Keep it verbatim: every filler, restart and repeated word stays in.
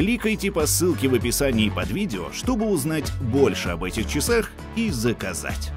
кликайте по ссылке в описании под видео, чтобы узнать больше об этих часах и заказать.